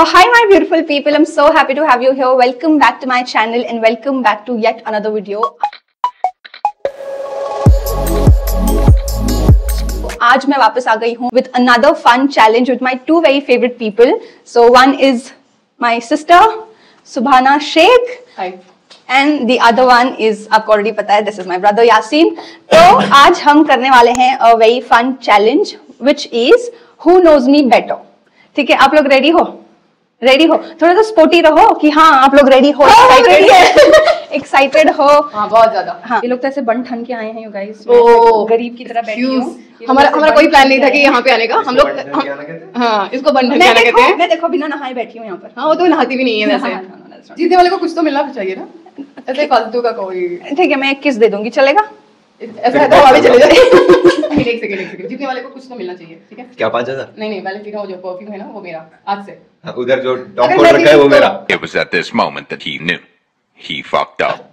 Oh, hi my beautiful people, I'm so happy to have you here. Welcome back to my channel and welcome back to yet another video. आज मैं वापस आ गई हूँ with another fun challenge with my two very favorite people. So one is my sister Subhana Sheik. Hi. And the other one is, आपको already पता है, this is my brother Yaseen. तो आज हम करने वाले हैं a very fun challenge which is who knows me better. ठीक है, आप लोग रेडी हो? रेडी हो? थोड़ा तो स्पोर्टी रहो कि हाँ आप लोग रेडी हो, एक्साइटेड हो। हाँ बहुत ज्यादा। हाँ ये लोग तो ऐसे बन ठन के आए हैं यू गाइस, गरीब की तरह बैठी हूँ। हमारा कोई प्लान नहीं था कि यहाँ पे आने का। हम लोग हाँ इसको बन ठन के कहते हैं। मैं देखो बिना नहाए बैठी हूँ यहाँ पर। हाँ वो तो नहाती भी नहीं है वैसे। जीतने वाले को कुछ तो मिलना चाहिए ना, ऐसे फालतू का कोई। ठीक है मैं एक किस दे दूंगी, चलेगा? ऐसा तो हवा भी चले जाए। एक सेकंड जीतने वाले को कुछ तो मिलना चाहिए। ठीक है क्या 5000? नहीं वाले ठीक है, वो जो परफ्यूम है ना वो मेरा आज से। हां उधर जो टॉप कोट रखा है वो मेरा। It was at this moment that he knew he fucked up.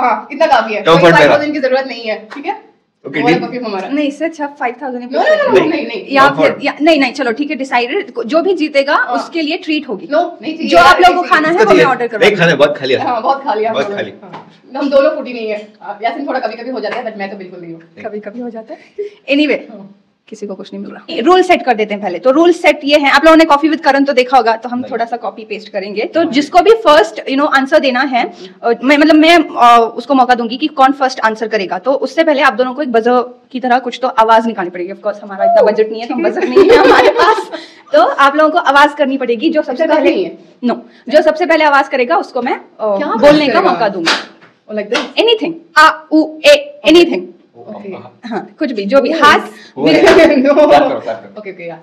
हां इतना काफी है, 5000 की जरूरत नहीं है। ठीक है ओके वाला परफ्यूम हमारा नहीं, इससे अच्छा 5000 ही। नहीं या फिर नहीं चलो ठीक है डिसाइडेड, जो भी जीतेगा उसके लिए ट्रीट होगी। नो नहीं चाहिए, जो आप लोगों को खाना है वो मैं ऑर्डर करवा। नहीं खाना बहुत खा लिया। हां बहुत खा लिया। हम दोनों फूटी नहीं है, यासीन थोड़ा कभी-कभी हो जाता है बट मैं तो बिल्कुल नहीं हूं। कभी-कभी हो जाता है। एनीवे किसी को कुछ नहीं मिल रहा। रूल सेट कर देते हैं पहले। तो रूल सेट ये है, आप लोगों ने कॉफी विद करन तो देखा होगा, तो हम थोड़ा सा कॉपी पेस्ट करेंगे। तो जिसको भी फर्स्ट यू नो आंसर देना है, मैं उसको मौका दूंगी कि कौन फर्स्ट आंसर करेगा। तो उससे पहले आप दोनों को एक बजर की तरह कुछ तो आवाज निकालनी पड़ेगी। ऑफ कोर्स हमारा इतना बजट नहीं है, कम बजट नहीं है हमारे पास, तो आप लोगों को आवाज करनी पड़ेगी। जो सबसे पहले जो सबसे पहले आवाज करेगा उसको मैं बोलने का मौका दूंगी। एनीथिंग आ ऊ ए एनीथिंग। हाँ कुछ भी जो भी हाथ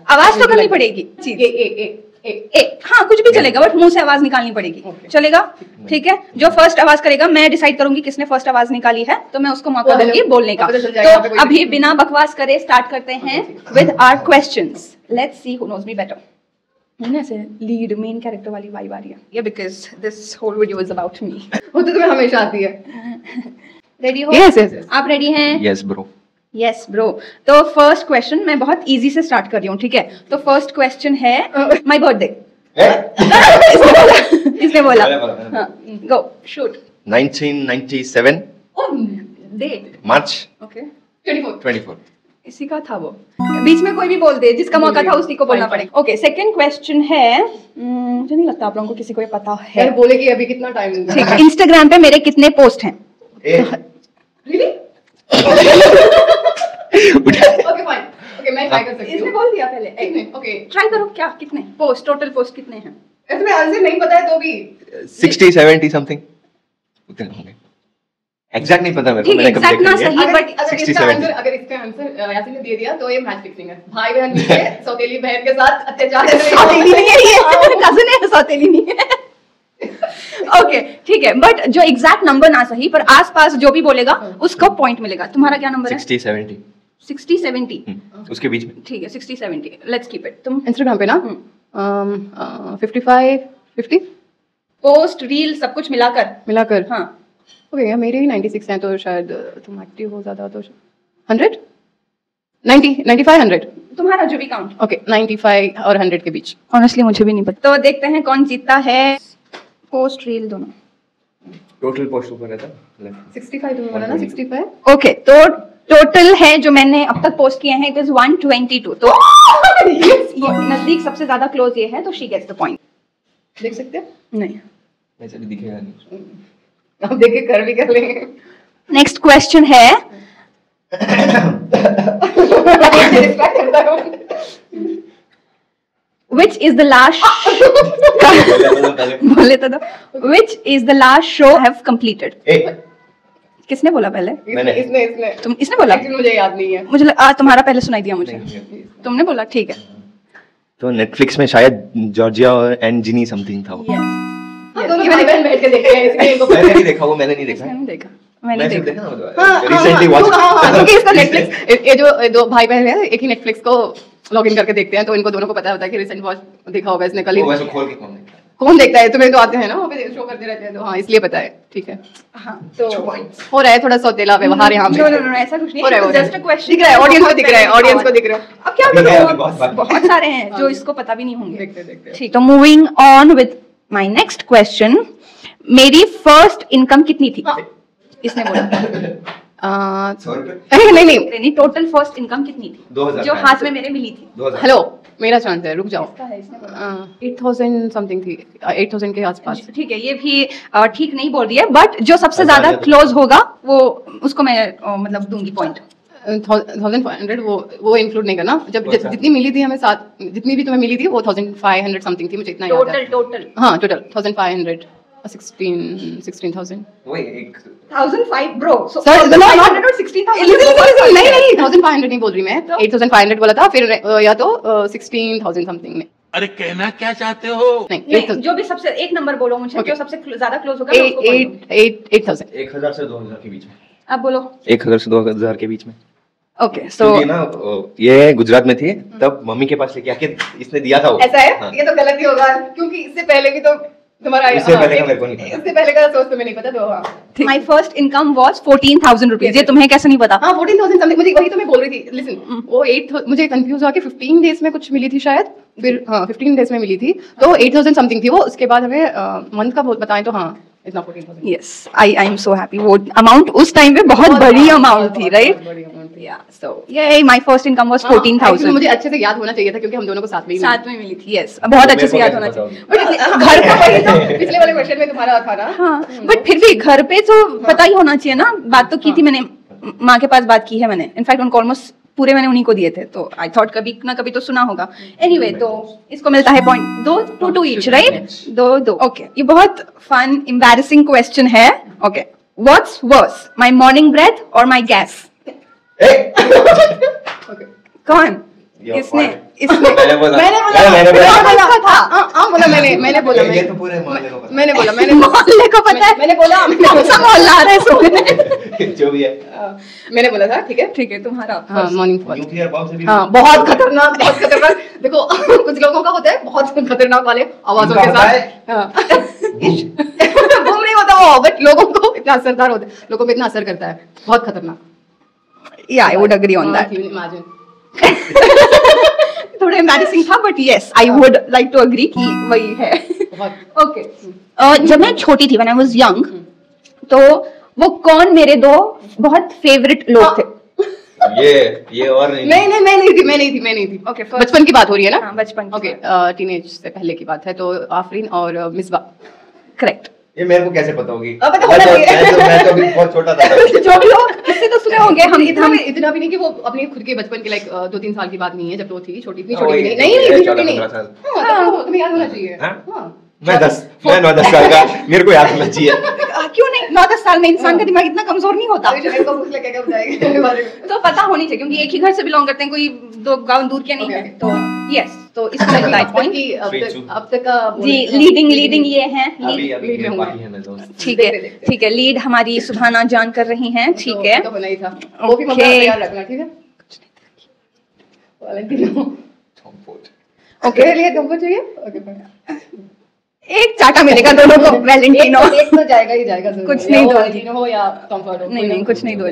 आवाज तो करनी पड़ेगी। ए ए ए ए ए हाँ कुछ भी चलेगा बट मुंह से आवाज निकालनी पड़ेगी। चलेगा ठीक है, जो फर्स्ट आवाज करेगा मैं डिसाइड करूंगी किसने फर्स्ट आवाज निकाली है, तो मैं उसको मौका दूंगी बोलने का। तो अभी बिना बकवास करे स्टार्ट करते हैं with our questions. Let's see who knows me better. मैंने ऐसे लीड मेन कैरेक्टर वाली वाइब आ रही है ये, because this whole video is about me. वो तो तुम्हें हमेशा आती है। रेडी हो? Yes. आप रेडी हैं? Yes bro. तो फर्स्ट क्वेश्चन मैं बहुत इजी से स्टार्ट कर रही हूँ ठीक है। तो फर्स्ट क्वेश्चन है माय बर्थडे। इसने बोला go shoot. 1997 date March. Okay 24। इसी का था वो, बीच में कोई भी बोल दे, जिसका मौका था उसी को बोलना पड़ेगा। ओके सेकंड क्वेश्चन है, मुझे नहीं लगता आप लोगों को किसी को ये पता है, बोलेगी अभी कितना टाइम है। इंस्टाग्राम पे मेरे कितने पोस्ट हैं? Really? Okay, fine. Okay, मैं try कर सकती हूं। इसने बोल दिया पहले। Okay. Try करो क्या? कितने? Post total post कितने हैं? तुम्हें आंसर नहीं पता है तो भी 60-70 something उतने होंगे। Exact नहीं पता मेरे को, मैंने कंप्लीट किया। Exact ना सही बट अगर इसका आंसर यासीन ने दे दिया तो ये मैच फिक्सिंग है। भाई बहन मिलके सौतेली बहन के साथ अत्याचार कर रहे हैं। सौतेली नहीं है ये, कजन है, सौतेली नहीं है। ओके ठीक है बट जो एग्जैक्ट नंबर ना सही पर आसपास जो भी बोलेगा उसको पॉइंट मिलेगा। तुम्हारा क्या नंबर है? 60-70 उसके बीच में। ठीक है 60-70 लेट्स कीप इट। तुम इंस्टाग्राम पे ना 55-50 पोस्ट रील सब कुछ मिलाकर हाँ ओके। मेरे ही 96 हैं तो शायद तुम एक्टिव हो ज्यादा, तो 100 90 95 100। तुम्हारा जो भी काउंट। ओके 95 और 100 के बीच। ऑनेस्टली मुझे भी नहीं पता, तो देखते हैं कौन जीतता है। पोस्ट रील दोनों टोटल पोस्ट ऊपर है था 65 तो बोला ना 65। ओके तो टोटल है जो मैंने अब तक पोस्ट किए हैं इट इज 122। तो नजदीक सबसे ज्यादा क्लोज ये है तो शी गेट्स द पॉइंट। देख सकते हैं? नहीं वैसे भी दिखेगा नहीं, अब देख के कर भी कर लेंगे। नेक्स्ट क्वेश्चन है Which is the last Which is the last show I have completed? किसने बोला पहले? इसने। इसने बोला? मुझे याद नहीं है। मुझे तुम्हारा पहले सुनाई दिया मुझे। तुमने बोला ठीक है। तो नेटफ्लिक्स में शायद जॉर्जिया और एंड जिनी समथिंग था वो। मैंने नहीं देखा। मैंने देखा रिसेंटली वॉच क्योंकि इसका नेटफ्लिक्स ये जो दो भाई बहन हैं एक ही नेटफ्लिक्स को लॉग इन करके देखते हैं, तो इनको दोनों को पता होता है कि रिसेंट वॉच देखा होगा इसने कल ही। कौन देखता है, तुम्हें तो आते हैं ना वहाँ पे शो करते रहते हैं तो हाँ इसलिए पता है। ठीक है हाँ, तो हो रहा है थोड़ा सौतेला व्यवहार यहाँ पे। नो ऐसा कुछ नहीं है, जस्ट अ क्वेश्चन। दिख रहा है ऑडियंस को, दिख रहा है ऑडियंस को, दिख रहा है। अब क्या बताऊं, बहुत सारे हैं जो इसको पता भी नहीं होंगे। देखते देखते ठीक, तो moving on with my next question. मेरी फर्स्ट इनकम कितनी थी? इसने बोला नहीं, टोटल फर्स्ट इनकम कितनी थी जो हाथ में मेरे मिली थी? हेलो मेरा चांस है, रुक जाओ। 8000 समथिंग थी, 8000 के आसपास। ठीक है, ये भी ठीक नहीं बोल रही है, बट जो सबसे ज्यादा क्लोज होगा वो उसको मैं मतलब दूंगी पॉइंट। 1500 वो इंक्लूड नहीं करना। जब जितनी मिली थी हमें साथ, जितनी भी तुम्हें मिली थी वो 1500 समथिंग थी, मुझे इतना याद है। टोटल हाँ टोटल 1500 16,000 ब्रो। So, नहीं 1500 नहीं बोल रही मैं, 8500 बोला था फिर या तो 16,000 समथिंग में। अरे कहना क्या चाहते हो? नहीं जो भी सबसे एक नंबर बोलो मुझे जो सबसे ज्यादा क्लोज होगा उसको बोलो। 1000 से 2000 के बीच में आप बोलो। 1000 से 2000 के बीच में। ओके सो ना ये गुजरात में थी तब मम्मी के पास लेके आके इसने दिया था वो। ऐसा है, ये तो गलत ही होगा क्योंकि इससे पहले भी तो तुम्हारा इससे पहले का मेरे को नहीं पता, इससे पहले का सोच तुम्हें नहीं पता। तो हां my first income was 14000 rupees. ये तुम्हें कैसे नहीं पता? हां 14000 समथिंग, मुझे वही तो मैं बोल रही थी। लिसन वो 8 मुझे कंफ्यूज हुआ कि 15 डेज में कुछ मिली थी शायद, फिर हां 15 डेज में मिली थी तो 8000 समथिंग थी वो। उसके बाद हमें मंथ का बताएं तो हां इतना 14000। Yes I am so happy. वो अमाउंट उस टाइम पे बहुत बड़ी अमाउंट थी, राइट? या सो ये माय फर्स्ट इनकम वाज 14000। मुझे अच्छे से याद होना चाहिए था क्योंकि हम दोनों को साथ में मिली थी। यस बहुत अच्छे से याद होना चाहिए, बट घर का वही तो पिछले वाले क्वेश्चन में तुम्हारा था ना। हां बट फिर भी घर पे तो पता ही होना चाहिए ना। बात तो की थी मैंने, माँ के पास बात की है मैंने, इनफैक्ट उनको ऑलमोस्ट पूरे मैंने उन्हीं को दिए थे, तो आई थॉट कभी ना कभी तो सुना होगा। एनीवे तो इसको मिलता है पॉइंट 2-2 ईच, राइट? 2-2। ओके ये बहुत फन एम्बैरेसिंग क्वेश्चन है। Okay what's worse, my morning breath और माय गैस? कौन? इसने मैंने बोला मोहल्ले को पता है। मैंने बोला सब मोहल्ला आ रहा है सोने जो भी है। मैंने बोला था ठीक है तुम्हारा मॉर्निंग फॉल न्यूक्लियर बम से भी बहुत खतरनाक, बहुत खतरनाक। देखो कुछ लोगों का होता है बहुत खतरनाक वाले आवाजों के साथ, बम नहीं होता वो बट लोगों को इतना असरदार होता है, लोगों पे इतना असर करता है, बहुत खतरनाक। या I would agree on that. Imagine थोड़ा एम्बैरेसिंग था but yes I would like to agree कि वही है। ओके जब मैं छोटी थी, व्हेन आई वाज यंग, तो वो कौन मेरे दो बहुत फेवरेट लोग थे? ये और मैं नहीं थी। ओके बचपन की बात हो रही है ना? बचपन। ओके टीनेज से पहले की बात है, तो आफरीन और मिसबा। करेक्ट। ये मेरे को कैसे पता होगी? मैं तो अभी बहुत छोटा था। जो भी हो इससे तो सुने होंगे। हम इतना भी नहीं कि वो अपने खुद के बचपन के लाइक 2-3 साल की बात नहीं है, जब वो थी छोटी, इतनी छोटी नहीं। तुम्हें याद होना चाहिए। मैं 9-10 साल का, मेरे को याद होना चाहिए। क्यों नहीं? 9-10 साल में इंसान का दिमाग इतना कमजोर नहीं होता। तो पता होनी चाहिए क्योंकि एक ही घर से बिलोंग करते हैं, कोई 2 गांव दूर के नहीं है। तो यस तो इसमें अब तक जी लीडिंग ये है, ठीक है लीड हमारी सुभाना जान कर रही हैं। ठीक है वो भी रखना, ठीक है चाहिए एक चाटा मिलेगा दोनों को। वैलेंटाइनो एक तो जाएगा ही जाएगा, कुछ नहीं दो या कंफर्ट हो। नहीं कुछ नहीं दो,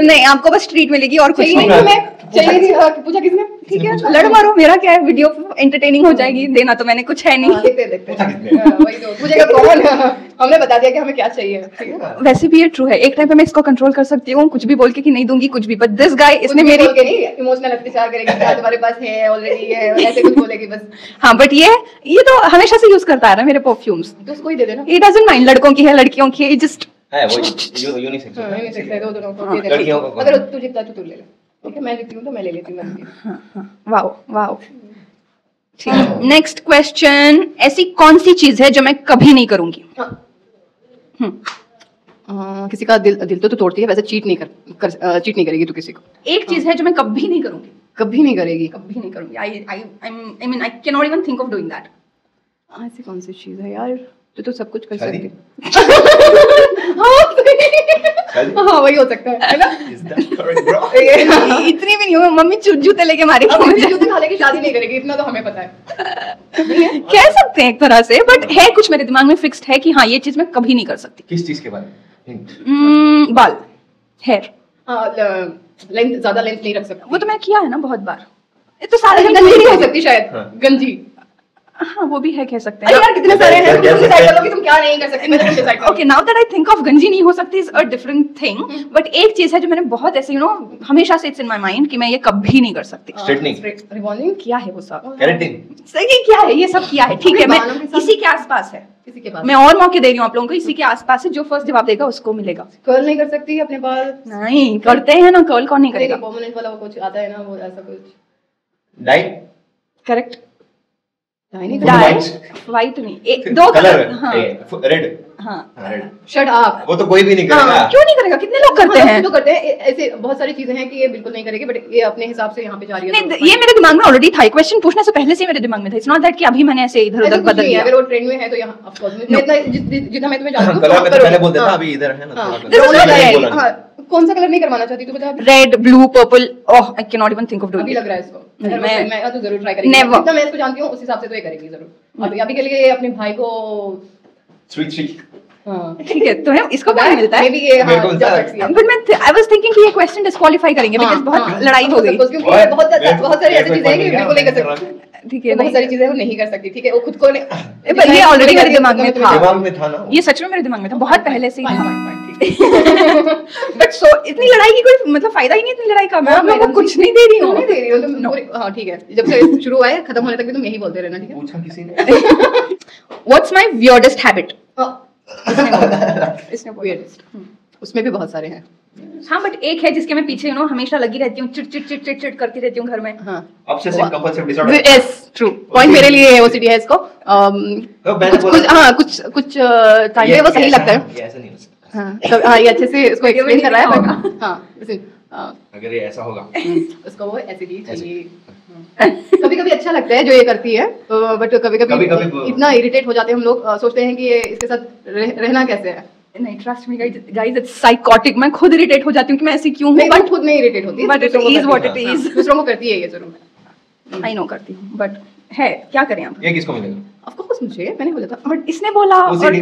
नहीं आपको बस ट्रीट मिलेगी और कुछ नहीं। मैं चाहिए पूछा किसने? ठीक है लड़ मारो, मेरा क्या है, वीडियो एंटरटेनिंग हो जाएगी, देना तो मैंने कुछ है नहीं। हमने बता दिया कि हमें क्या चाहिए। वैसे भी ये ट्रू है, एक टाइम पे मैं इसको कंट्रोल कर सकती हूँ कुछ भी बोल के कि नहीं दूंगी कुछ भी, बट दिस गाय इसने मेरी इमोशनल अत्याचार करेगी, तुम्हारे पास है ऑलरेडी है ऐसे कुछ बोलेगी बस। हाँ बट ये तो हमेशा से यूज करता है मेरे परफ्यूम्स, तो उसको ही दे देना। इट डजंट माइंड लड़कों की है लड़कियों की, जस्ट है वो यूनिसेक्स है। यूनिसेक्स है, दो दोनों को दे दे। अगर तू जीतता तो तू ले ले। ओके मैं जीती हूं तो मैं ले लेती हूं। हां वाओ ठीक है। नेक्स्ट क्वेश्चन, ऐसी कौन सी चीज है जो मैं कभी नहीं करूंगी? किसी का दिल तो तोड़ती है, वैसे चीट नहीं करेगी तू किसी को। एक चीज है जो मैं कभी नहीं करूंगी। I mean I can not even think of doing that. ऐसी कौन सी चीज है यार? तो सब कुछ कर सकती हाँ वही हो सकता है ना? इतनी भी नहीं हो, मम्मी जूते लेके मारी, जूते खा लेके शादी नहीं करेगी, इतना तो हमें पता है। कह सकते हैं एक तरह से, बट है कुछ मेरे दिमाग में फिक्स्ड है कि हाँ ये चीज मैं कभी नहीं कर सकती। किस चीज के बारे में? बाल, हेयर, लेंथ, ज्यादा लेंथ नहीं रख सकती। वो तो मैं किया है ना बहुत बार। ये तो सारे गंजी हो सकती शायद, गंजी। हाँ वो भी है, कह सकते हैं। यार कितने सारे हैं, तुम क्या नहीं कर सकते। Okay now that I think of, गंजी नहीं हो सकती is a different thing, but एक चीज है जो मैंने बहुत ऐसे यू नो हमेशा से इट्स इन माय माइंड कि मैं ये कभी नहीं कर सकती। स्ट्रेटनिंग, रिवॉल्विंग किया है वो सब, केराटिन, सही क्या है, ये सब किया है। ठीक है, मैं इसी के आसपास है, इसी के पास। मैं और मौके दे रही हूँ आप लोगों को, इसी के आसपास है, जो फर्स्ट जवाब देगा उसको मिलेगा। कर्ल नहीं कर सकती अपने बाल? नहीं करते हैं ना, कर्ल कौन नहीं करेगा। परमानेंट वाला कुछ आता है ना, वो ऐसा कुछ। डाई? करेक्ट, वाइट नहीं, एक दो कलर, हाँ रेड, हाँ शट आप, वो तो कोई भी नहीं करेगा। क्यों नहीं करेगा, कितने लोग करते हैं, तो करते हैं। ऐसे बहुत सारी चीजें हैं कि ये बिल्कुल नहीं करेगी, बट ये अपने हिसाब से यहाँ पे जा रही है। नहीं, ये मेरे दिमाग में ऑलरेडी था, क्वेश्चन पूछने से पहले से मेरे दिमाग में था। इट्स नॉट दैट कि अभी मैंने ऐसे इधर उधर बदल दिया। अगर वो ट्रेंड में है तो यहाँ ऑफ कोर्स जितना मैं तुम्हें जानती हूँ। कौन सा कलर नहीं करवाना चाहती तू बता? Red, blue, purple, oh I can not even think of doing. अभी लग रहा है इसको, मैं तो जरूर ट्राई करेगी। नेवर, मैं इसको जानती हूँ उस हिसाब से तो ये करेगी जरूर। अभी अभी के लिए अपने भाई को 3-3, हाँ ठीक है, तो है इसको क्या मिलता है? मे बी ये बट मैं आई वाज थिंकिंग कि ये क्वेश्चन डिस्क्वालीफाई करेंगे बिकॉज़ बहुत लड़ाई हो गई, क्योंकि बहुत सारी ऐसी चीजें हैं कि बिल्कुल नहीं कर सकती। ठीक है, बहुत सारी चीजें वो नहीं कर सकती। ठीक है, वो खुद को ये ऑलरेडी मेरे दिमाग में था, ना ये सच में मेरे दिमाग में था बहुत पहले से ही था। बट सो इतनी लड़ाई की कोई मतलब फायदा ही नहीं, इतनी लड़ाई का। मैं वो कुछ नहीं दे रही हूँ, नहीं दे रही हूँ। हाँ ठीक है, जब से शुरू हुआ है खत्म होने तक भी तुम यही बोलते रहना। ठीक है, पूछा किसी ने व्हाट्स माय वियर्डेस्ट हैबिट? इसमें weirdest, उसमें भी बहुत सारे हैं। हाँ बट एक है जिसके मैं पीछे you know, हमेशा लगी रहती हूँ, चिट चिट चिट चिट चिट करती रहती हूँ घर में। हाँ obsessive compulsive disorder, yes true point, मेरे लिए है ओसीडी है इसको। कुछ टाइम वो सही लगता है, ऐसा नहीं हो सकता। हाँ तो हाँ ये अच्छे से इसको एक्सप्लेन कर रहा है। हाँ अगर ये ऐसा होगा उसको वो ऐसे ही चाहिए। कभी कभी अच्छा लगता है जो ये करती है, बट कभी कभी इतना इरिटेट हो जाते हैं हम लोग, सोचते हैं कि ये इसके साथ रहना कैसे है। नहीं trust me guys, it's psychotic. मैं खुद इरिटेट हो जाती हूँ कि मैं ऐसी क्यों हूँ, बट खुद में इरिटेट होती है, but it is what it is. दूसरों को करती है ये जरूर, आई नो करती हूँ, बट है क्या करें आप। ये किसको मिलेगा? मुझे, मैंने बोला था बट इसने बोला और मैंने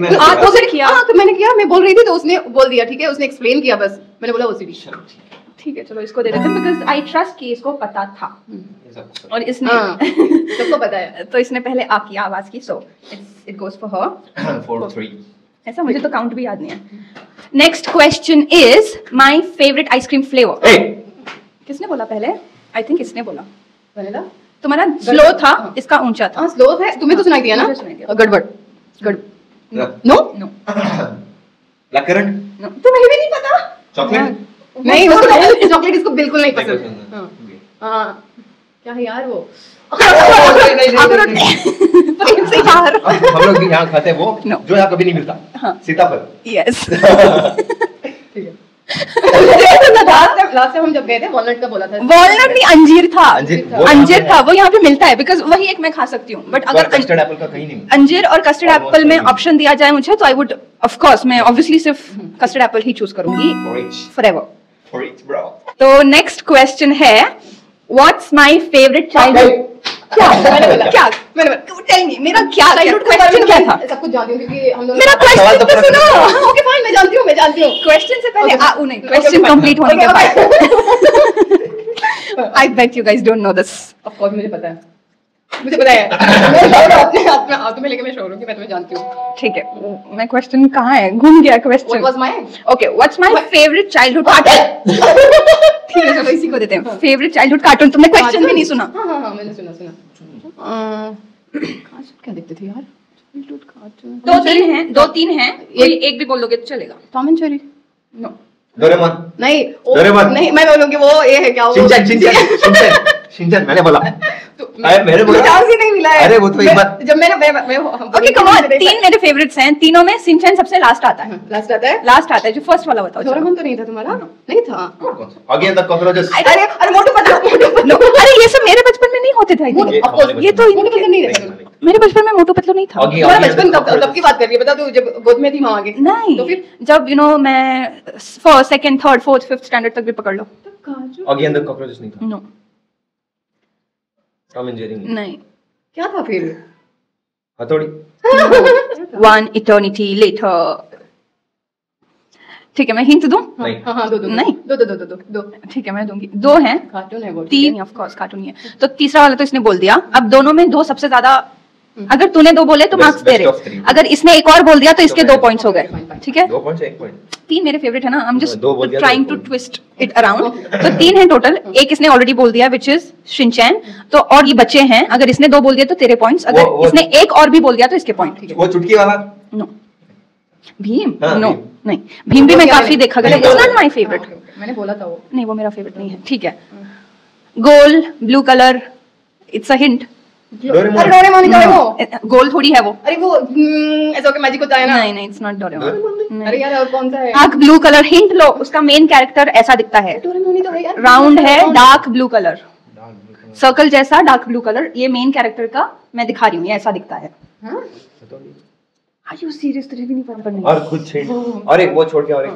किया। तो मैंने किया, मैं बोल रही थी तो उसने बोल दिया। ठीक है, उसने एक्सप्लेन किया, बस मैंने बोला ओसीडी। ठीक है चलो इसको दे देते हैं, बिकॉज़ आई ट्रस्ट कि इसको पता था और इसने सबको पता है, तो इसने पहले आपकी आवाज की, सो इट गोस फॉर हर 4-3 ऐसा। मुझे तो काउंट भी याद नहीं है। Next question is my favourite ice cream flavour. किसने बोला पहले? आई थिंक इसने बोला वनीला। तुम्हारा स्लो था, इसका ऊंचा था। स्लो था, तुम्हें तो सुनाई दिया ना? गड़बड़ नो नो करंट, तुम्हें भी नहीं पता। चॉकलेट नहीं, वो चॉकलेट इसको बिल्कुल नहीं पसंद। क्या है यार वो, हम लोग यहाँ खाते हैं वो जो यहाँ कभी नहीं मिलता, सीताफल। यस ठीक है, लास्ट हम जब गए थे वॉलनट का बोला था। वॉलनट नहीं, अंजीर था। अंजीर था, वो यहाँ पे मिलता है बिकॉज वही एक मैं खा सकती हूँ। बट अगर कस्टर्ड एप्पल का कहीं नहीं, अंजीर और कस्टर्ड एप्पल में ऑप्शन दिया जाए मुझे तो आई वुड ऑफ कोर्स, मैं ऑब्वियसली सिर्फ कस्टर्ड एप्पल ही चूज करूंगी फॉरएवर। तो नेक्स्ट क्वेश्चन है व्हाट्स माय फेवरेट चाइल्डहुड? क्या क्या टेल मी, मेरा क्या क्वेश्चन क्या था? सब कुछ जानती हूं क्योंकि हम लोग, मेरा क्वेश्चन तो सुनो। ओके फाइन, मैं जानती हूं, मैं जानती हूं। क्वेश्चन से पहले नहीं, क्वेश्चन कंप्लीट होने के बाद। I bet you guys don't know this. Of course मुझे पता है, मुझे पता है, मैं अपने हाथ में आंखों में लेके मैं शोर हूं कि मैं तुम्हें जानती हूं। ठीक है, मैं क्वेश्चन कहां है, घूम गया question. What was my, okay what's my favourite childhood cartoon? ठीक है चलो इसी को देते हैं, फेवरेट चाइल्डहुड कार्टून। तुमने क्वेश्चन भी नहीं सुना? हां मैंने सुना। क्या देखते थे यार चाइल्डहुड कार्टून? दो तीन हैं, एक भी बोल लोगे तो चलेगा। Tom and Jerry? No. Doraemon? नहीं। डोरेमोन नहीं, मैं बोलूंगी वो ये है क्या, वो शिनचैन मैंने बोला। अरे मेरे को चांस ही नहीं मिला है। अरे वो तो एक बार जब मैं ओके कम ऑन, तीन मेरे फेवरेट्स हैं, तीनों में शिनचैन सबसे लास्ट आता है। जो फर्स्ट वाला बताओ। डोरेमोन तो नहीं था तुम्हारा? नहीं था। Again the cockroaches. अरे मोटू पतलू, अरे ये सब मेरे बचपन में नहीं होते थे। ये तो नहीं मेरे बचपन में मोटू पतलू नहीं था। बचपन कब की बात कर रही है? बता तू जब गोद में थी मां के? नहीं, तो फिर जब यू नो मैं first second third fourth fifth standard तक भी पकड़ लो। ऑगी एंड द कॉकरोचेस नहीं था? नो। टॉम एंड जेरी नहीं। क्या था फिर? हथौड़ी। One eternity later. ठीक है मैं हिंट दूं? हाँ, दो दो नहीं दो दो दो दो दो ठीक है मैं दूंगी। दो हैं कार्टून है वो। तीन ऑफ कोर्स कार्टून ही है। तो तीसरा वाला तो इसने बोल दिया। अब दोनों में दो सबसे ज्यादा, अगर तूने दो बोले तो मार्क्स दे रहे, अगर इसने एक और बोल दिया तो इसके 2 पॉइंट्स हो गए। ठीक है 2 पॉइंट 1 पॉइंट। तीन मेरे फेवरेट है ना। I am just trying to twist it around. तो 3 है टोटल। एक इसने ऑलरेडी बोल दिया विच इज शिनचैन। तो और ये बच्चे हैं, अगर इसने 2 बोल दिया तो तेरे पॉइंट्स, अगर इसने एक और भी बोल दिया तो इसके पॉइंट। ठीक है वो चुटकी वाला? नो। भीम? नो नहीं, भीम भी मैं काफी देखा गया। It's not my favourite. मैंने बोला था वो नहीं, वो मेरा फेवरेट नहीं है। ठीक है गोल blue colour, it's a hint. अरे डोरेमोन का है वो। गोल थोड़ी है वो। अरे वो ऐसा के मैजिक होता है ना। नहीं नहीं इट्स नॉट डोरेमोन। अरे यार और कौन सा है? Dark blue colour. हिंट लो, उसका मेन कैरेक्टर ऐसा दिखता है। डोरेमोन ही तो है यार। राउंड है, डार्क ब्लू कलर, सर्कल जैसा डार्क ब्लू कलर। ये मेन कैरेक्टर का मैं दिखा रही हूं, ये ऐसा दिखता है। हां Are you serious? तुझे भी नहीं पता नहीं। और खुद छेड़। अरे वो छोड़ के और एक।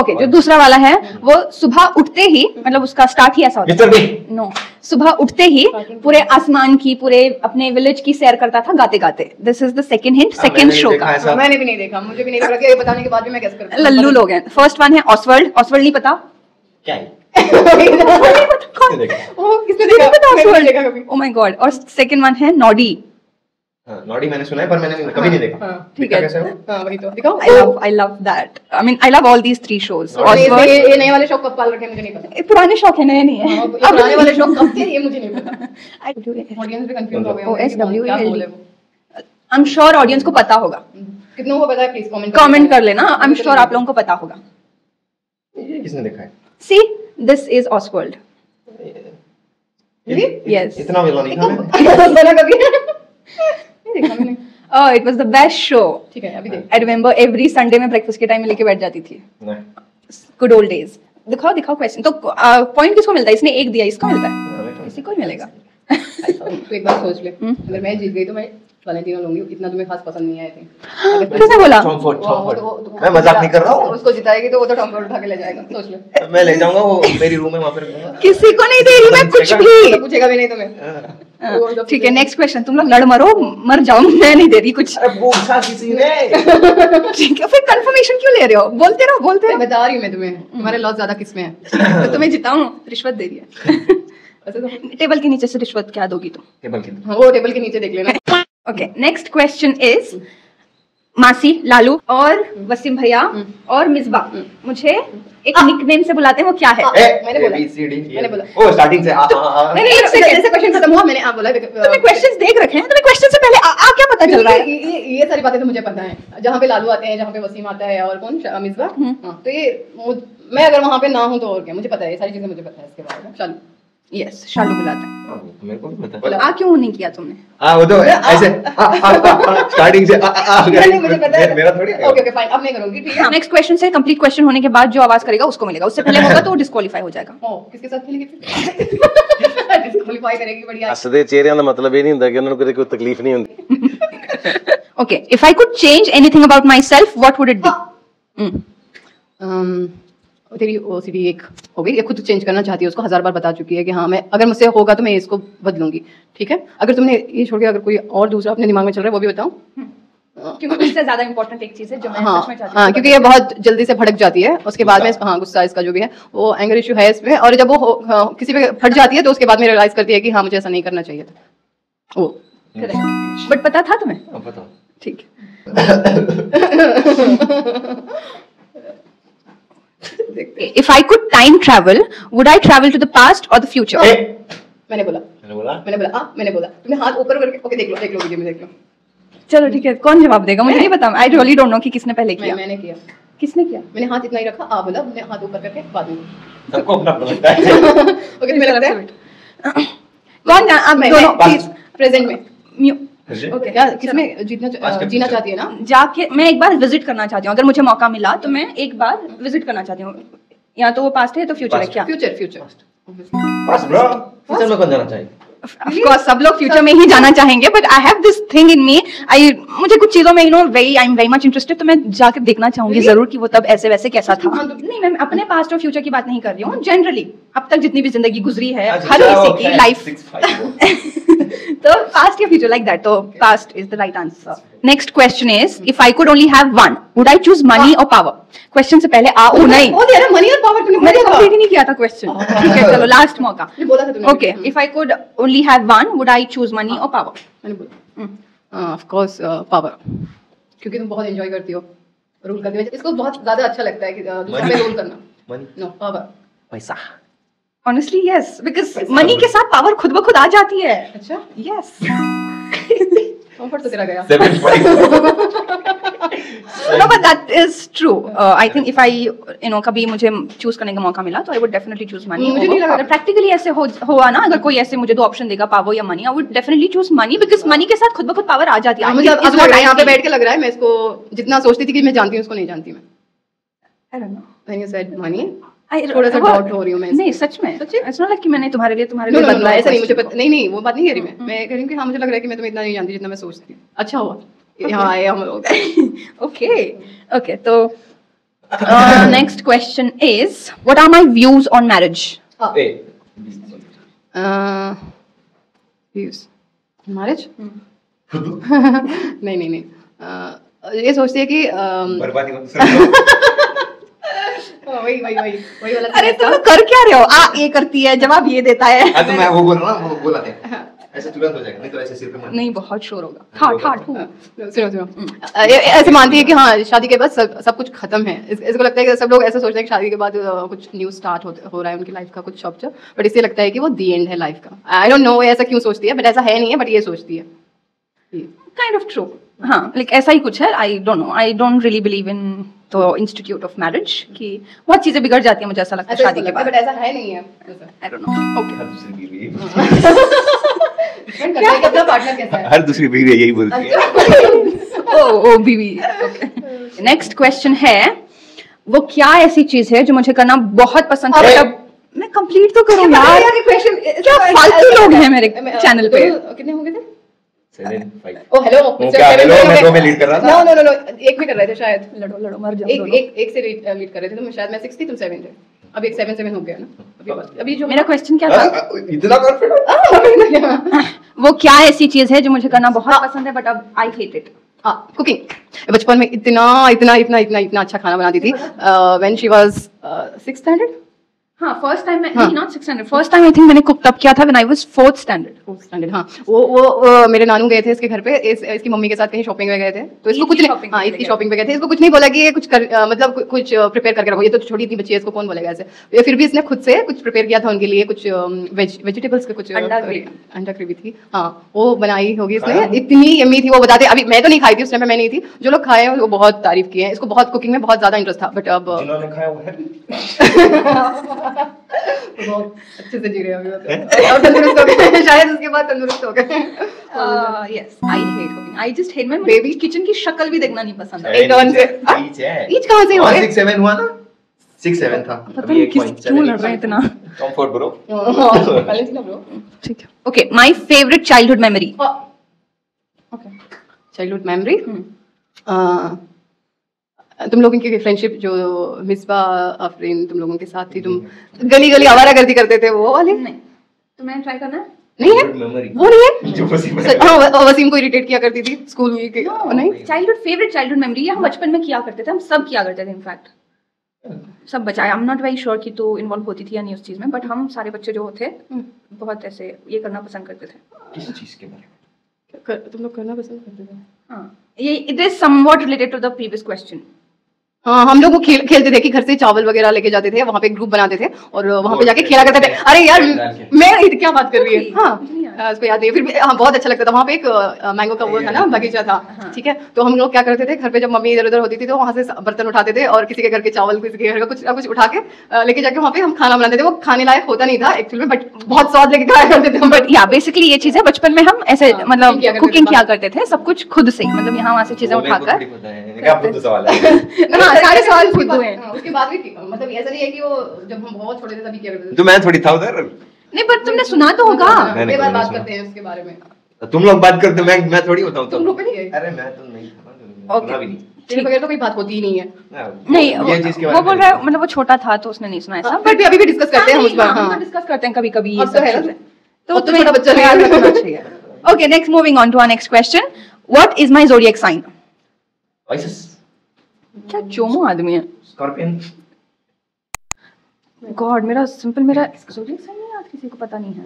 ओके जो दूसरा वाला है वो सुबह उठते ही, मतलब उसका स्टार्ट ही ऐसा होता है। नो, सुबह उठते ही पूरे आसमान की, पूरे अपने विलेज की सैर करता था गाते गाते। This is the second hint, second show का। मैंने भी नहीं देखा, मुझे भी नहीं लगा कि बताने के बाद भी मैं गेस कर। लल्लू लोग हैं। फर्स्ट वन है ऑस्वर्ल्ड। ऑस्वर्ल्ड नहीं पता क्या है? वो किसने देखा? Oh my god. और सेकंड वन है नॉडी। नॉडी मैंने सुना है पर मैंने कभी नहीं देखा। ठीक है कैसे हो? वही तो दिखाओ। I love that. I mean I love all these 3 shows. और ये नए वाले शौक कब पाल रखे मुझे नहीं पता। पुराने शौक है, नए नहीं है। अब पुराने वाले शौक कब थे ये मुझे नहीं पता। आई डू ऑडियंस भी कंफ्यूज हो गए। OSWALD I am sure audience को पता होगा। कितनों को पता है प्लीज कमेंट कर लेना। आई एम श्योर आप लोगों को पता होगा। ये किसने देखा है? See this is Oswald. Yes इतना मिला नहीं था। It was the best show. ठीक है अभी देख। I remember every Sunday में breakfast के time में लेके बैठ जाती थी। Good old days। दिखाओ दिखाओ question। तो point किसको मिलता है? इसने एक दिया, इसको मिलता है? इसी को ही मिलेगा। तो एक बार सोच ले, अगर मैं जीत गई तो मैं वैलेंटाइन लूंगी। इतना तुम्हें खास पसंद नहीं आया थे। किसने बोला? मैं मजाक नहीं कर रहा हूँ। उसको जिताएगी तो वो तो टॉम्फोर्ड उठा के ले जाएगा। सोच ले। मैं ले जाऊंगा वो मेरी रूम में, वहाँ पर किसी को नहीं दे रही मैं कुछ भी। पूछेगा भी नहीं तुम्हें। ठीक है नेक्स्ट क्वेश्चन। तुम लोग लड़ मरो, मर जाओ, मैं नहीं दे रही कुछ। अरे पूछा किसी ने। ठीक है फिर कंफर्मेशन क्यों ले रहे हो? बोलते रहो बोलते रहो। बता रही हूँ मैं तुम्हें, तुम्हारे लॉस ज्यादा किसमें है। तो तुम्हें जिताऊं? रिश्वत दे रही है। टेबल के नीचे से रिश्वत क्या दोगी तुम? टेबल के नीचे देख लेना। ओके नेक्स्ट क्वेश्चन इज मासी, लालू और वसीम भैया और मिसबा मुझे एक निकनेम से बुलाते हैं, वो क्या है? मैंने बोला ओ स्टार्टिंग से। नहीं क्वेश्चन खत्म हुआ मैंने बोला। तुमने क्वेश्चंस देख रखे हैं, तुमने क्वेश्चन से पहले आ क्या पता चल रहा है? ये सारी बातें तो मुझे पता है। जहाँ पे लालू आते हैं, जहाँ पे वसीम आता है और कौन मिसबा, तो ये मैं अगर वहाँ पे ना हूँ तो और क्या मुझे पता है। ये सारी चीजें मुझे पता है इसके बारे में। शालू। यस शालू बुलाता है। मेरे को भी पता है। क्यों नहीं किया तुमने? वो तो ऐसे स्टार्टिंग से नहीं मुझे पता है मेरा थोड़ी। ओके फाइन अब मैं करूंगी। ठीक है नेक्स्ट क्वेश्चन से कंप्लीट क्वेश्चन होने के बाद जो आवाज करेगा उसको मिलेगा, उससे पहले होगा तो डिस्क्वालीफाई हो जाएगा। किसके साथ खेलेंगे फिर? डिस्क्वालीफाई करेगी। बढ़िया। हंसदे चेहरिਆਂ का मतलब ये नहीं ਹੁੰਦਾ कि ਉਹਨਾਂ ਨੂੰ ਕੋਈ ਤਕਲੀਫ ਨਹੀਂ ਹੁੰਦੀ। Okay if I could change anything about myself what would it be? तेरी ओसीडी एक हो गई। ये खुद चेंज करना चाहती है, उसको 1000 बार बता चुकी है कि हाँ मैं अगर मुझसे होगा तो मैं इसको बदलूंगी। ठीक है अगर तुमने ये छोड़ के अगर कोई और दूसरा अपने दिमाग में चल रहा है वो भी बताऊं, क्योंकि इससे ज़्यादा इम्पोर्टेंट एक चीज़ है जो मैं सच में चाहती हूं। क्योंकि ये बहुत जल्दी से भड़क जाती है। उसके बाद में हाँ गुस्सा इसका जो भी है वो एंगर इशू है इसमें। और जब वो किसी पे फट जाती है तो उसके बाद में रियलाइज करती है कि हाँ मुझे ऐसा नहीं करना चाहिए था। वो करेक्ट। बट पता था तुम्हें? पता। ठीक है। If I could time travel, would I travel to the past or the future? मैंने बोला। तुमने हाथ ऊपर करके ओके देख लो वीडियो में देख लो। चलो ठीक है कौन जवाब देगा? मुझे नहीं पता। I really don't know कि किसने पहले किया। मैंने किया। मैंने हाथ इतना ही रखा, आ बोला मैंने हाथ ऊपर करके बाद में। सबको अपना लगता है। ओके तुम्हें लगता है? कौन आप दोनों प्लीज प्रेजेंट में। ओके किसमें जीना चाहती है ना? जाके मैं एक बार विजिट करना चाहती हूँ। अगर मुझे मौका मिला तो मैं एक बार विजिट करना चाहती हूँ। या तो वो पास्ट है तो फ्यूचर है। क्या फ्यूचर? फ्यूचर में कौन जाना चाहिए? Of course, सब लोग फ्यूचर में ही जाना चाहेंगे, but I have this thing in me, मुझे कुछ चीजों में I am very much interested, तो मैं जाकर देखना चाहूंगी जरूर कि वो तब ऐसे वैसे कैसा था। नहीं मैम, अपने पास्ट और फ्यूचर की बात नहीं कर रही हूँ, जनरली अब तक जितनी भी जिंदगी गुजरी है हर किसी की लाइफ, तो पास्ट या फ्यूचर लाइक दैट, तो past is the right answer. Next question is, if I could only have one, would I choose money और पावर? क्वेश्चन से पहले आओ नहीं, मनी और पावर मैंने कंप्लीट ही नहीं किया था क्वेश्चन, ठीक है चलो लास्ट मौका। Okay, if I could only have one, would I choose money or power? मैंने बोला of course power, क्योंकि तुम बहुत एंजॉय करती हो, रूल करती हो, इसको बहुत ज्यादा अच्छा लगता है कि दूसरे पे रूल करना। मनी नो, पावर, पैसा। honestly yes, because money के साथ पावर खुद ब खुद आ जाती है। अच्छा yes, कंफर्ट तो तेरा गया 75। no but that is true, I think if I कभी मुझे चूज करने का मौका मिला तो I would definitely choose money। मुझे नहीं लग रहा प्रैक्टिकली ऐसे हुआ ना, अगर कोई ऐसे मुझे दो ऑप्शन देगा पावर या money, I would definitely choose money because money के साथ खुद ब खुद पावर आ जाती है। मुझे अब यहाँ पे बैठ के लग रहा है मैं इसको जितना सोचती थी कि मैं जानती हूँ उसको नहीं जानती मैं। I don't know when you said money, थोड़ा सा डाउट हो रही हूँ मैं। नहीं सच में, ऐसा ना लग कि मैंने तुम्हारे लिए बदला, ऐसा नहीं, मुझे नहीं वो बात नहीं कह रही मैं कह रही हूँ कि हाँ मुझे लग रहा है कि मैं तुम्हें इतना नहीं जानती जितना मैं सोचती हूँ। अच्छा हुआ यहाँ आए हम लोग। ओके ओके, तो next question is, what are my views on marriage? Views marriage? नहीं, ये सोचती है कि वही वाला। अरे तुम कर क्या रहे हो? ये करती है, जवाब ये देता है। तो मैं वो बोल रहा हूं, वो बोला था ऐसे तुरंत हो जाएगा, नहीं तो ऐसे सिर पे नहीं बहुत शोर होगा। सुनो ऐसे मानती है कि हाँ शादी के बाद सब कुछ खत्म है, इसको लगता है कि सब लोग ऐसा सोचते हैं कि शादी के बाद कुछ न्यू स्टार्ट हो रहा है उनकी लाइफ का, कुछ चैप्टर, बट इससे लगता है कि वो दी एंड है लाइफ का। आई डोंट नो ऐसा क्यों सोचती है, बट ऐसा है नहीं है, बट ये सोचती है काइंड ऑफ ट्रू। हाँ लाइक ऐसा ही कुछ है। I don't know, I don't really believe in तो इंस्टीट्यूट ऑफ मैरिज कि बहुत चीजें बिगड़ जाती है, मुझे ऐसा लगता है शादी के बाद, बट ऐसा है नहीं है। आई डोंट नो, ओके हर दूसरी बीवी यही बोलती है। ओ बीवी। नेक्स्ट क्वेश्चन है, वो क्या ऐसी चीज है जो मुझे करना बहुत पसंद है? मैं कंप्लीट तो करूँ यार, क्या फालतू लोग हैं मेरे चैनल पे। कितने होंगे थे? ओ हेलो, मैं लीड कर रहा था। नो एक में कर रहे थे शायद, लड़ो मर जाओ। एक से लीड कर रहे थे, तो मैं शायद मैं 6 थी, तुम 7 थे। अब एक 7 हो गया ना। अभी जो मेरा क्वेश्चन क्या था, इतना कॉन्फिडेंट, वो क्या ऐसी चीज है जो मुझे करना बहुत पसंद है बट अब आई हेट इट? कुकिंग। बचपन में इतना अच्छा खाना बनाती थी when she was 6th standard. हाँ फर्स्ट टाइम मैं not 600, first time I think मैंने कुक तब किया था when I was 4th standard. हाँ वो मेरे नानू गए थे इसके घर पे, इसकी मम्मी के साथ कहीं शॉपिंग में गए थे, तो इसको कुछ नहीं, हाँ इसकी शॉपिंग पे गए थे, इसको कुछ नहीं बोला कि ये कुछ मतलब कुछ प्रिपेयर करके रखो, ये तो छोटी इतनी बच्ची है इसको कौन बोलेगा ऐसे। फिर भी इसने खुद से कुछ प्रिपेयर किया था उनके लिए, कुछ वेजिटेबल्स के, कुछ अंडा ग्रेवी थी, हाँ वो बनाई होगी इसने, इतनी यम्मी थी वो बताते। अभी मैं तो नहीं खाई थी उस टाइम, मैं नहीं थी, जो लोग खाए वो बहुत तारीफ किए हैं, इसको बहुत कुकिंग में बहुत ज्यादा इंटरेस्ट था, बट अब बहुत अच्छे से जी रहे हो और तंदुरुस्त हो गए शायद उसके बाद तंदुरुस्त हो गए। Yes I hate cooking, I just hate my baby. Kitchen की शक्ल भी देखना नहीं पसंद है। ईच कहां से हो गए? 6-7 हुआ ना, 6-7 था, अभी 1.7 क्यों लड़ रहे हैं इतना? कंफर्ट ब्रो, बैलेंस ना ब्रो, ठीक है। Okay, my favourite childhood memory. Okay childhood memory, तुम लोगों की फ्रेंडशिप जो मिसबा अफरीन तुम लोगों के साथ थी, तुम गली गली आवारा गर्दी करते थे, वो वाले? नहीं, तुम्हें ट्राई करना नहीं है वो, नहीं है। हाँ वसीम को इरिटेट किया करती थी स्कूल में के, नहीं चाइल्डहुड फेवरेट चाइल्डहुड मेमोरी हम बचपन में किया करते थे, हम सब किया करते थे, इनफैक्ट सब बच्चे। I am not very sure कि तो इन्वॉल्व होती थी या नहीं उस चीज में, बट हम सारे बच्चे जो होते बहुत ऐसे ये करना पसंद करते थे। किस चीज के बारे में तुम लोग करना पसंद करते थे? हां ये it is somewhat related to the previous question. हाँ हम लोग वो खेलते थे कि घर से चावल वगैरह लेके जाते थे, वहाँ पे ग्रुप बनाते थे और वहाँ पे जाके खेला करते थे। अरे यार मैं क्या बात कर रही है, हाँ उसको याद नहीं। फिर हाँ बहुत अच्छा लगता था, वहाँ पे एक मैंगो का वो था ना बगीचा था, ठीक है, तो हम लोग क्या करते थे घर पे जब मम्मी इधर उधर होती थी तो वहाँ से बर्तन उठाते थे और किसी के घर के चावल, किसी के घर का कुछ ना कुछ उठा के लेके जाके वहाँ पे हम खाना बनाते थे। वो खाने लायक होता नहीं था एक्चुअली में, बट बहुत स्वाद लेके खाया करते थे। बट या बेसिकली ये चीज है, बचपन में हम ऐसे मतलब कुकिंग किया करते थे सब कुछ खुद से, मतलब यहाँ वहाँ से चीजें उठाकर। सारे सवाल खुद हुए हैं उसके बाद भी, मतलब ऐसा नहीं है कि वो जब हम बहुत छोटे थे तभी किया करते थे। तो मैं थोड़ी था उधर नहीं पर तुमने सुना तो होगा। बात करते हैं इसके बारे में, तुम लोग बात करते, मैं थोड़ी बताऊं। तुम रुके नहीं? अरे मैं तो नहीं था, सुना भी नहीं। तो कोई बात होती ही नहीं है। नहीं वो बोल रहा है मतलब वो छोटा था तो उसने नहीं सुना ऐसा, बट अभी भी डिस्कस करते हैं उस बार। हम तो डिस्कस करते हैं कभी कभी ये सब चीजें। तो तुम्हें छोटा बच्चा ख्याल रखना चाहिए। Okay next, moving on to our next question, what is my zodiac sign? Vices. क्या चोमो आदमी है। स्कॉर्पियन। गॉड मेरा सिंपल, मेरा ज़ोडिएक साइन नहीं याद, किसी को पता नहीं है।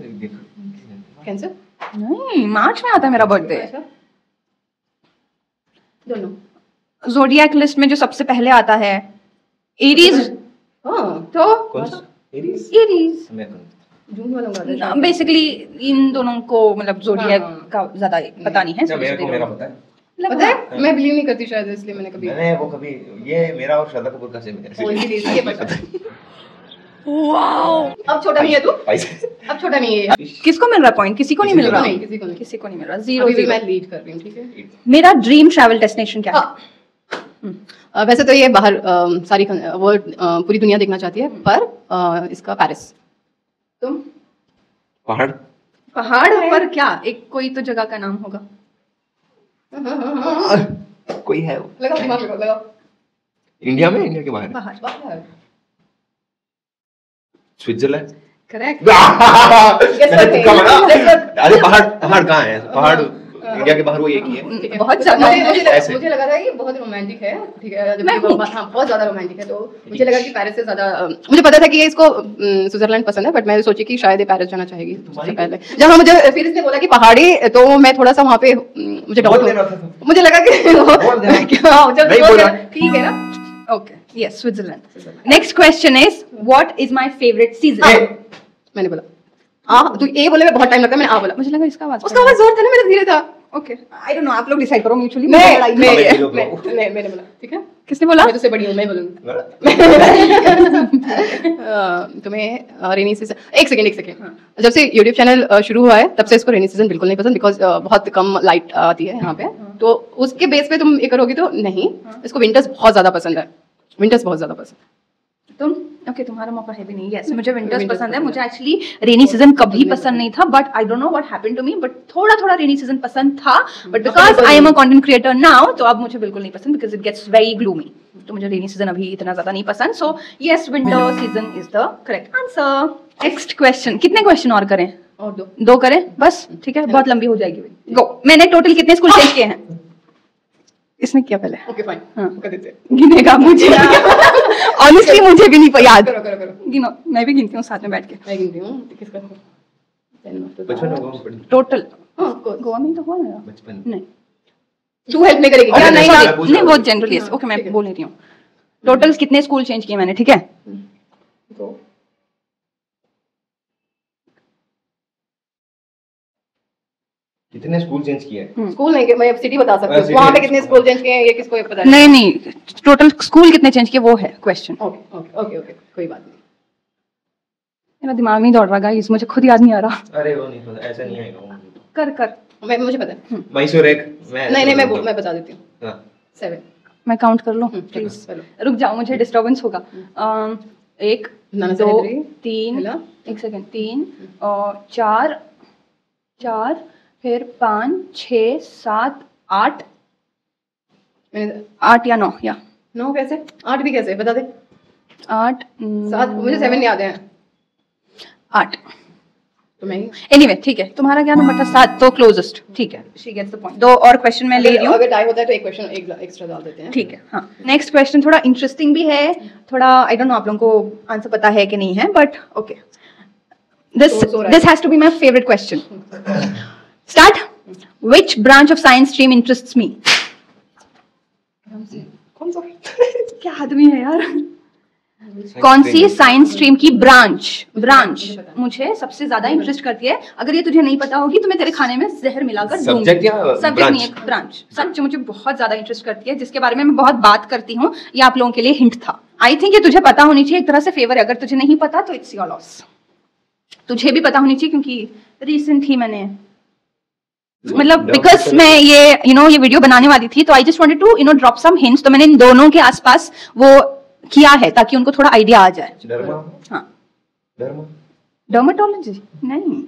कैंसर? नहीं, मार्च में आता है मेरा बर्थडे। दोनों ज़ोडिएक लिस्ट में जो सबसे पहले आता है एरीज। हाँ तो एरीज, एरीज जून वाला। बेसिकली इन दोनों को मतलब ज़ोडिएक का ज्यादा पता नहीं है। जब मेरे को मेरा पता है, मैं बिलीव नहीं करती शायद इसलिए मैंने कभी मैंने वो कभी ये मेरा और श्रद्धा कपूर का से मेरा ये पता है। वाओ अब छोटा नहीं है तू, अब छोटा नहीं है। किसको मिल रहा पॉइंट? किसी को नहीं मिल रहा, किसी को नहीं मिल रहा। जीरो अभी मैं लीड कर रही हूं, ठीक है। मेरा ड्रीम ट्रैवल डेस्टिनेशन क्या है? वैसे तो ये बाहर सारी वर्ल्ड पूरी दुनिया देखना चाहती है, पर इसका पेरिस। तुम? पहाड़। पहाड़ पर क्या? एक कोई तो जगह का नाम होगा। कोई है वो? लगाओ। इंडिया में? इंडिया के बाहर? बाहर। स्विट्जरलैंड। करेक्ट। अरे पहाड़, पहाड़ कहाँ है? पहाड़ इंडिया के बाहर वो एक ही है। बहुत मुझे लगा था कि बहुत रोमांटिक है, ठीक है। जब हाँ बहुत ज्यादा रोमांटिक है, तो मुझे लगा कि पेरिस से ज्यादा। मुझे पता था कि इसको स्विट्जरलैंड पसंद है, बट मैंने सोची कि शायद ये पेरिस जाना चाहेगी पहले। जब हाँ मुझे फिर इसने बोला कि पहाड़ी, तो मैं थोड़ा सा वहाँ पे मुझे डाउट हो, मुझे लगा कि ठीक है ना। Okay yes, Switzerland. Next question is what is my favourite season? मैंने बोला आ, तो ए बोले मैं बहुत टाइम लगता है। मैंने आ बोला, मुझे लगा इसका आवाज, उसका आवाज जोर था ना, मेरा धीरे था। ओके आई डोंट नो, आप लोग डिसाइड करो म्यूचुअली। मैंने बोला ठीक है। किसने बोला? मैं तो से बड़ी हूं, मैं बोलूंगी तुम्हें रेनी सीजन। एक सेकंड, जब से YouTube चैनल शुरू हुआ है तब से इसको रेनी सीजन बिल्कुल नहीं पसंद, बिकॉज बहुत कम लाइट आती है यहाँ पे। तो उसके बेस पे तुम ये करोगी तो नहीं, इसको विंटर्स बहुत ज्यादा पसंद है। तुम? ओके, तुम्हारा मौका है भी नहीं। यस मुझे विंटर्स पसंद है। मुझे एक्चुअली रेनी सीजन कभी पसंद नहीं था, but I don't know what happened to me, but थोड़ा रेनी सीजन पसंद था, but because I am a content creator now, तो अब मुझे बिल्कुल नहीं पसंद, because it gets very gloomy. तो मुझे रेनी सीजन अभी इतना ज्यादा नहीं पसंद। So yes, winter season is the correct answer. Next question. कितने क्वेश्चन और करें? और दो करें बस, ठीक है, बहुत लंबी हो जाएगी। गो। मैंने टोटल कितने स्कूल चेंज किए हैं? इसने किया पहले। ओके फाइन, हाँ कर देते। गिनेगा? मुझे ऑनेस्टली मुझे भी नहीं याद। करो। गिनो, मैं भी गिनती हूँ साथ में बैठ के। मैं गिनती हूँ। किसका टोटल? गोवा में तो हुआ ना बचपन। नहीं तू हेल्प नहीं करेगी क्या? नहीं बहुत जनरल। यस ओके, मैं बोल रही हूँ टोटल कितने स्कूल चेंज किए मैंने, ठीक है। कितने स्कूल चेंज किए? स्कूल नहीं, मैं सिटी बता सकती हूँ। वहाँ पे कितने स्कूल चेंज किए ये किसको पता नहीं? नहीं टोटल स्कूल कितने चेंज किए वो है क्वेश्चन। ओके कोई बात नहीं, मेरा दिमाग नहीं दौड़ रहा गाइस, मुझे खुद याद नहीं आ रहा। अरे वो नहीं पता, ऐसा नहीं आएगा। कर मुझे पता है। मैसूर एक। नहीं मैं बता देती हूँ। 7। मैं काउंट कर लूँ प्लीज? रुक जाओ, मुझे डिस्टर्बेंस होगा। 1 2 3 एक सेकेंड, 3 और 4 फिर 5 6 7 8 या 9 कैसे? 8 भी कैसे बता दे। 8 7 मुझे 7 याद है। 8 तुम्हें? एनीवे ठीक है, तुम्हारा क्या नंबर था? 7 तो क्लोजेस्ट, ठीक है, शी गेट्स द पॉइंट। 2 और क्वेश्चन मैं ले रही हूँ। अगर टाइम होता है तो एक क्वेश्चन एक्स्ट्रा डाल देते हैं, ठीक है। हाँ नेक्स्ट क्वेश्चन थोड़ा इंटरेस्टिंग भी है, थोड़ा आई डोंट नो आप लोगों को आंसर पता है कि नहीं है, but okay this has to be my favourite question. Start. Which branch of science stream interests me? कौन सा? क्या आदमी है यार? कौन सी साइंस स्ट्रीम की ब्रांच मुझे सबसे ज्यादा इंटरेस्ट करती है? अगर ये तुझे नहीं पता होगी तो मैं तेरे खाने में जहर मिलाकर दूंगी। सब्जेक्ट नहीं है, ब्रांच। सच मुझे बहुत ज्यादा इंटरेस्ट करती है, जिसके बारे में मैं बहुत बात करती हूँ। ये आप लोगों के लिए हिंट था। आई थिंक ये तुझे पता होनी चाहिए, एक तरह से फेवर है। अगर तुझे नहीं पता तो इट्स योर लॉस। तुझे भी पता होनी चाहिए, क्योंकि रिसेंट ही मैंने मतलब बिकॉज मैं ये ये वीडियो बनाने वाली थी, तो I just wanted to drop some hints. तो मैंने इन दोनों के आसपास वो किया है ताकि उनको थोड़ा आइडिया आ जाए। डर्मेटोलॉजी नहीं।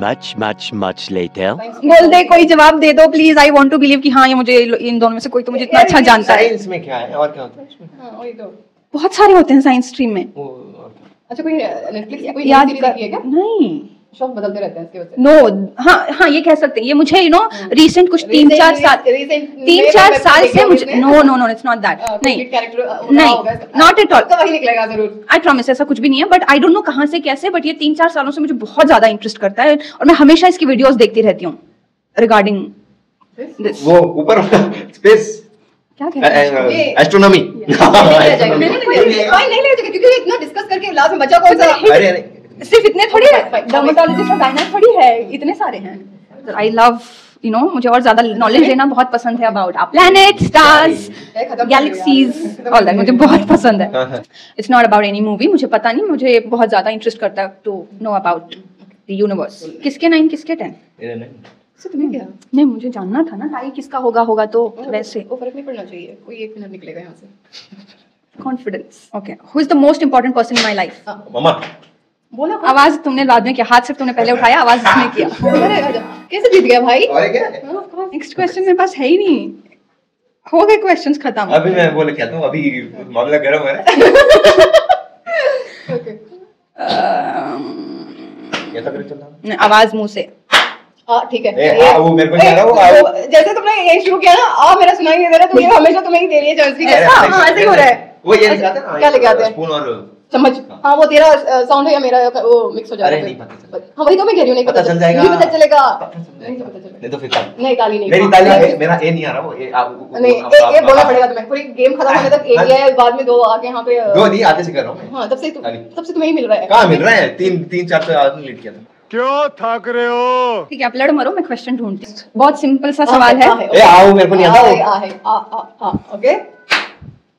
Much, much, much later. बोल दे, कोई जवाब दे दो please. I want to believe कि हाँ ये मुझे इन दोनों में से कोई तो मुझे इतना अच्छा जानता है। साइंस में क्या है और क्या होता है इसमें? हाँ वही तो बहुत सारे होते हैं साइंस स्ट्रीम में। अच्छा कोई नेटफ्लिक्स पे कोई याद देखी है क्या? नहीं, शौक बदलते रहते हैं इसके वजह से। नो हाँ हाँ ये कह सकते हैं। ये मुझे यू नो रिसेंट कुछ 3-4 साल से मुझे no no no it's not that नहीं नॉट एट ऑल। तो वही निकलेगा जरूर, आई प्रॉमिस। ऐसा कुछ भी नहीं है बट आई डोंट नो कहाँ से कैसे बट ये 3-4 सालों से मुझे बहुत ज्यादा इंटरेस्ट करता है और मैं हमेशा इसकी वीडियोज देखती रहती हूँ रिगार्डिंग वो ऊपर स्पेस एस्ट्रोनॉमी क्योंकि इतना डिस्कस करके लास्ट में बचा कौन सा? सिर्फ इतने थोड़ी है डर्मेटोलॉजिस्ट और गायनेक थोड़ी है, इतने सारे हैं। आई लव यू नो मुझे और ज्यादा नॉलेज लेना बहुत पसंद है about our planet, stars, galaxies all that मुझे बहुत पसंद है। It's not about any movie, मुझे पता नहीं, मुझे बहुत ज्यादा इंटरेस्ट करता है to know about the universe. किसके 9 किसके 10? तुम्हें क्या? नहीं मुझे जानना था ना टाई किसका होगा होगा तो वैसे वो फर्क नहीं पड़ना चाहिए, कोई एक विनर निकलेगा यहाँ से। Confidence. Okay, who is the most important person in my life? मामा बोला। आवाज तुमने बाद में किया, हाथ सिर्फ तुमने पहले उठाया, आवाज तुमने किया। कैसे जीत गया भाई? और क्या नेक्स्ट क्वेश्चन मेरे पास है ही नहीं, हो गए क्वेश्चंस खत्म। अभी मैं बोले कहता हूं अभी मामला गरम है। ओके ये तो कर चलना आवाज मुंह से। हां ठीक है ये वो मेरे को नहीं आ रहा, वो जैसे तुमने ये शुरू किया ना आ मेरा सुनाई दे रहा तो ये हमेशा तुम्हें ही दे रही है चांस भी। हां ऐसे हो रहा है वो ये लगाते हैं क्या लगाते हैं स्पून और चम्मच। हाँ वो तेरा साउंड है या मेरा वो मिक्स हो जा रहा है। हाँ वही तो मैं कह रही हूँ नहीं पता चल जाएगा, नहीं पता चलेगा, नहीं तो फिर नहीं ताली नहीं मेरी ताली मेरा ए नहीं आ रहा वो नहीं ए बोला पड़ेगा तुम्हें पूरी गेम खत्म होने तक। ए है बाद में दो आके यहाँ पे दो नहीं आधे से कर रहा हूँ। हाँ तब से तुम्हें ही मिल रहा है, कहाँ मिल रहा है? 3-4 साल लेट किया था। क्यों थक रहे हो? ठीक है आप लड़ मरो, मैं क्वेश्चन ढूंढती हूँ। बहुत सिंपल सा सवाल है। ए आओ मेरे को नहीं आता। ओके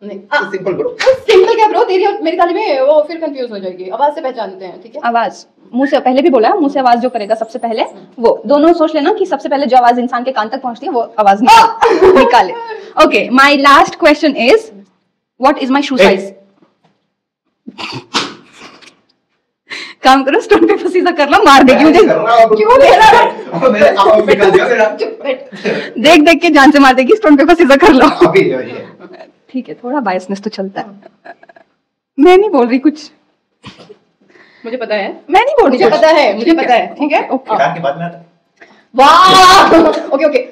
नहीं सिंपल ब्रो, सिंपल क्या ब्रो तेरी और मेरी ताली में वो फिर कंफ्यूज हो जाएगी। आवाज से पहचानते हैं ठीक है, आवाज मुंह से पहले भी बोला, मुंह से आवाज जो करेगा सबसे पहले वो दोनों सोच लेना कि सबसे पहले जो आवाज इंसान के कान तक पहुंचती है वो आवाज निकाले। Okay my last question is what is my shoe size? काम करो स्टोन पेपर सीधा कर लो, मार देगी मुझे। क्यों देख के जान से मार देगी। स्टोन पेपर सीधा कर लो ठीक है, थोड़ा बायसनेस तो चलता है। मैं नहीं बोल रही कुछ, मुझे पता है मैं नहीं बोल रही, मुझे पता है, मुझे पता है ठीक है। ओके के बाद में वाह okay okay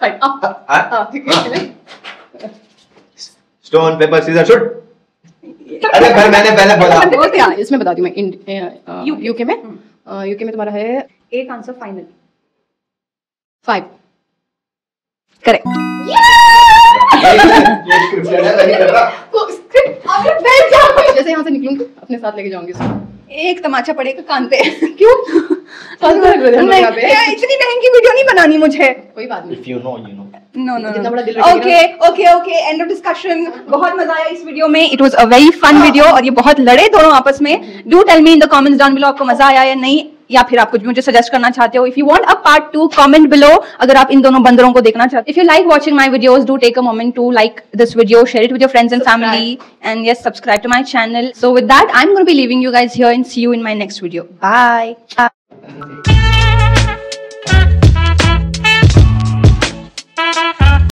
fine. Stone paper scissor shoot. अरे भाई मैंने पहले बोला इसमें बता दूं मैं यूके में तुम्हारा है एक आंसर फाइनल 5 करेक्ट। जैसे यहाँ से निकलूंगी अपने साथ लेके जाऊंगी एक तमाचा पड़ेगा कान पे। क्यों इतनी महंगी वीडियो नहीं बनानी मुझे, कोई बात नहीं। Okay end of discussion. बहुत मजा आया इस वीडियो में, it was a very fun video और ये बहुत लड़े दोनों आपस में। Do tell me in the comments down below आपको मजा आया या नहीं, या फिर आप कुछ मुझे सजेस्ट करना चाहते हो। If you want a part 2 comment below अगर आप इन दोनों बंदरों को देखना चाहते। If you like watching my videos do take moment to like this video, share it with your friends and family, and yes, subscribe to my channel. So with that, I'm going to be leaving you guys here and see you in my next video. Bye.